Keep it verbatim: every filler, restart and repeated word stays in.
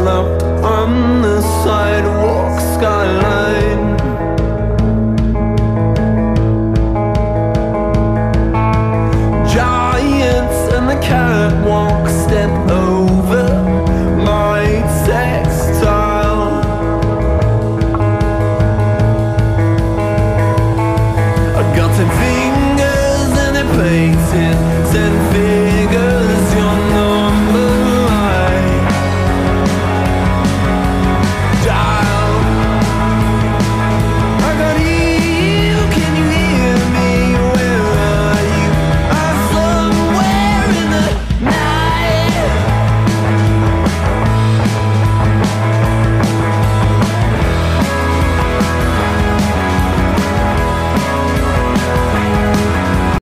love on